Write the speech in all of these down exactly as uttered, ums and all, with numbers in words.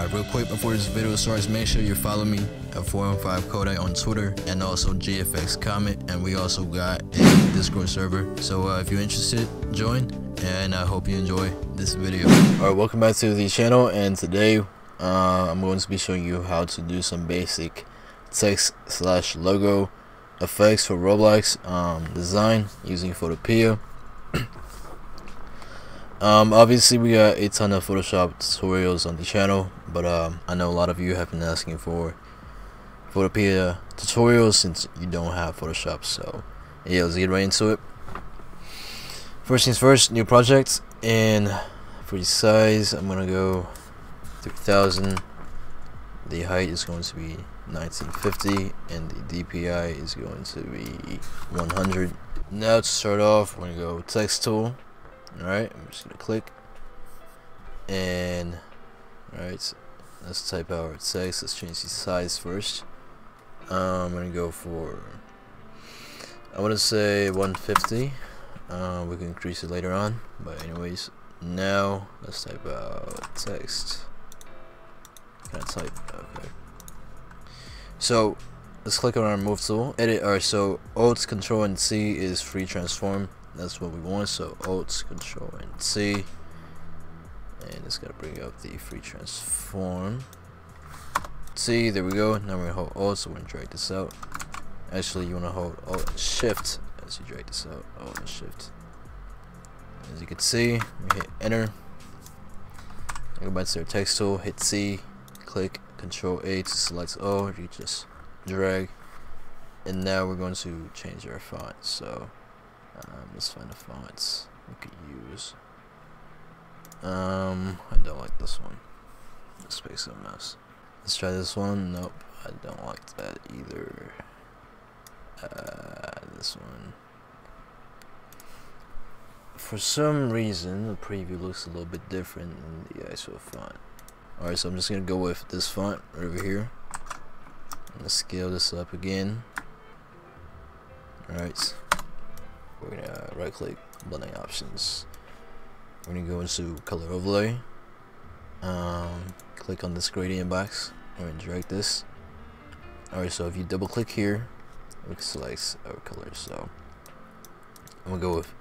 Alright, real quick before this video starts, make sure you follow me at four one five kodai on Twitter and also G F X Comet, and we also got a Discord server. So uh, if you're interested, join, and I hope you enjoy this video. Alright, welcome back to the channel, and today uh, I'm going to be showing you how to do some basic text slash logo effects for Roblox um, design using Photopea. Um, obviously we got a ton of Photoshop tutorials on the channel, but um, I know a lot of you have been asking for Photopea tutorials since you don't have Photoshop, so yeah, let's get right into it. First things first, new project, and for the size I'm gonna go three thousand, the height is going to be nineteen fifty, and the D P I is going to be one hundred. Now to start off, we're gonna go text tool. Alright, I'm just going to click, and alright, let's type out our text. Let's change the size first. um, I'm going to go for, I want to say one fifty, uh, we can increase it later on, but anyways, now let's type out text. Can I type? Okay, so let's click on our move tool, edit. Alright, so Alt Control and C is free transform. That's what we want, so Alt, Control, and C, and it's gonna bring up the free transform. C, there we go. Now we're gonna hold Alt, so we're gonna drag this out. Actually, you wanna hold Alt and Shift as you drag this out. Alt and Shift. As you can see, we hit Enter. Go back to our text tool, hit C, click Control A to select O. You just drag, and now we're going to change our font. So. Um, let's find the fonts we could use. Um, I don't like this one. Let's pick something else. Let's try this one. Nope, I don't like that either. Uh, this one. For some reason, the preview looks a little bit different than the actual font. Alright, so I'm just gonna go with this font right over here. I'm gonna scale this up again. Alright. We're gonna right click, blending options. We're gonna go into color overlay. Um, click on this gradient box. We're gonna drag this. Alright, so if you double click here, we can select our color. So I'm gonna go with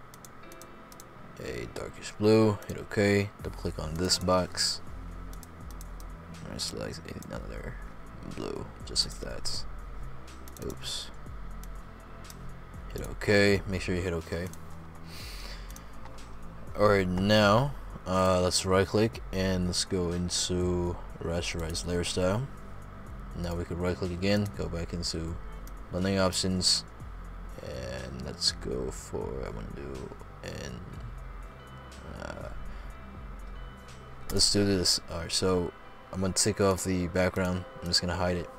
a darkish blue. Hit OK. Double click on this box. I'm gonna select another blue, just like that. Oops. Hit OK. Make sure you hit OK. Alright, now uh, let's right click and let's go into rasterize layer style. Now we can right click again, go back into blending options, and let's go for, I want to do, and uh, let's do this. Alright, so I'm going to take off the background. I'm just going to hide it.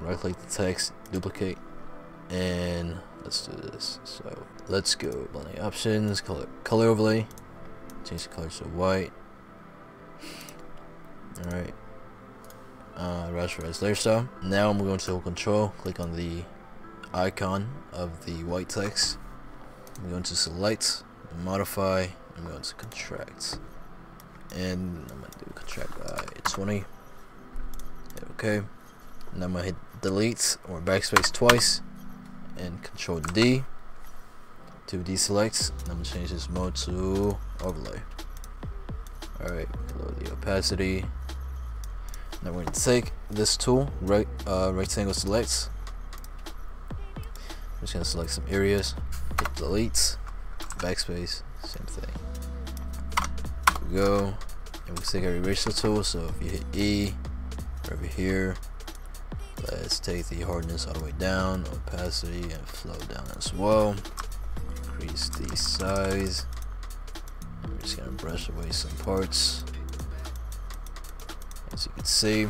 Right click the text, duplicate, and let's do this. So let's go blending options, color color overlay, change the color to white. Alright, uh, rasterize layer style. Now I'm going to hold Control, click on the icon of the white text. I'm going to select, modify, I'm going to contract, and I'm going to do contract by twenty. Hit OK. Now I'm going to hit delete or backspace twice and Control D to deselect. I'm gonna change this mode to overlay. Alright, lower the opacity. Now we're gonna take this tool, right uh, rectangle select. I'm just gonna select some areas, hit delete, backspace, same thing. There we go. And we take our eraser tool, so if you hit E over here, let's take the hardness all the way down, opacity, and flow down as well. Increase the size. I'm just gonna brush away some parts, as you can see.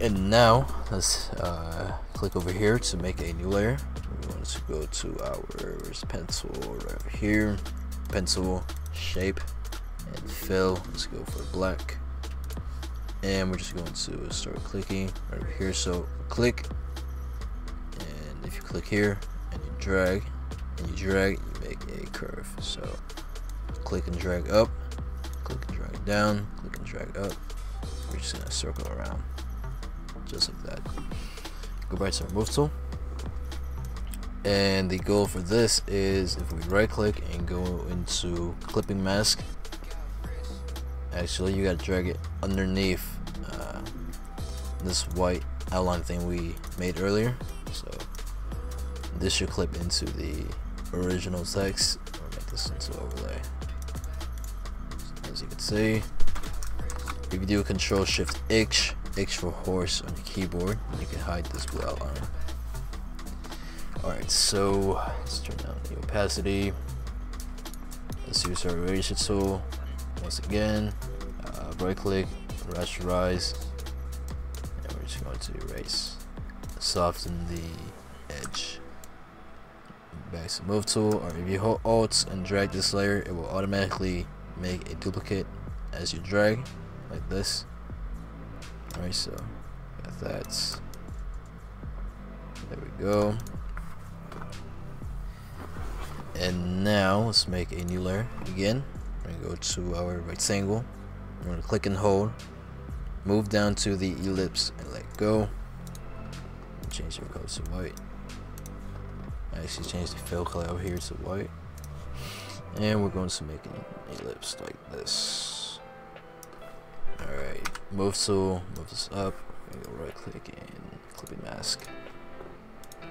And now let's uh, click over here to make a new layer. We want to go to our pencil right over here, pencil, shape, and fill. Let's go for black. And we're just going to start clicking right over here. So click, and if you click here and you drag and you drag, you make a curve. So click and drag up, click and drag down, click and drag up, We're just gonna circle around, just like that. Go back to our move tool. And the goal for this is if we right click and go into clipping mask, actually you gotta drag it underneath uh, this white outline thing we made earlier. So this should clip into the original text. I'll make this into overlay. So as you can see, if you do Control Shift H, H for horse on your keyboard, you can hide this blue outline. Alright, so let's turn down the opacity. Let's use our eraser tool. Once again, uh, right click, rasterize, and we're just going to erase. Soften the edge. Back to move tool, or if you hold Alt and drag this layer, it will automatically make a duplicate as you drag, like this. Alright, so got that. There we go. And now let's make a new layer again. We're gonna go to our rectangle. We're gonna click and hold, move down to the ellipse and let go. Change your color to white. I actually changed the fill color over here to white. And we're going to make an ellipse like this. Alright, move tool, move this up. We're gonna go right click and clipping mask.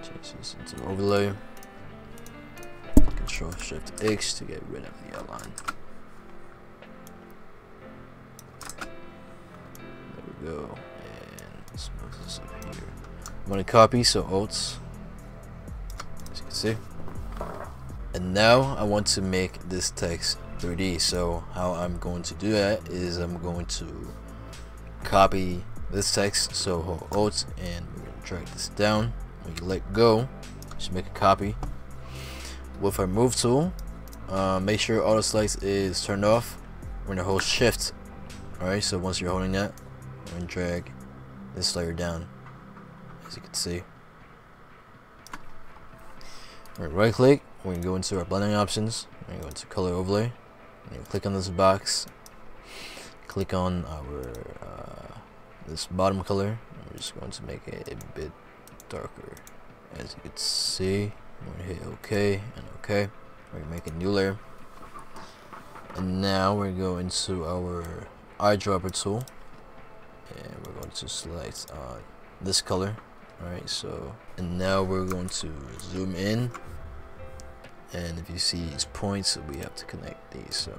Change this into overlay. Control Shift X to get rid of the outline. There we go. And let's move this up here. I'm gonna copy, so Alt, as you can see. And now I want to make this text three D. So how I'm going to do that is I'm going to copy this text, so hold Alt and we're gonna drag this down. When you let go, just make a copy. With our move tool, uh, make sure auto select is turned off. We're gonna hold Shift. Alright, so once you're holding that, we're gonna drag this layer down, as you can see. We're gonna right click, we're gonna go into our blending options, we're gonna go into color overlay, we're gonna click on this box, click on our uh, this bottom color, and we're just going to make it a bit darker, as you can see. We're gonna hit OK and OK. We're gonna make a new layer. And now we're gonna go into our eyedropper tool. And we're going to select uh, this color. Alright, so and now we're going to zoom in. And if you see these points, we have to connect these. So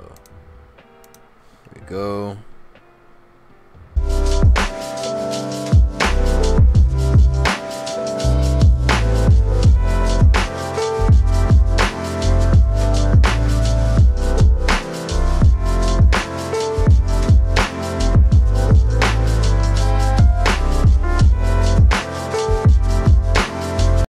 here we go.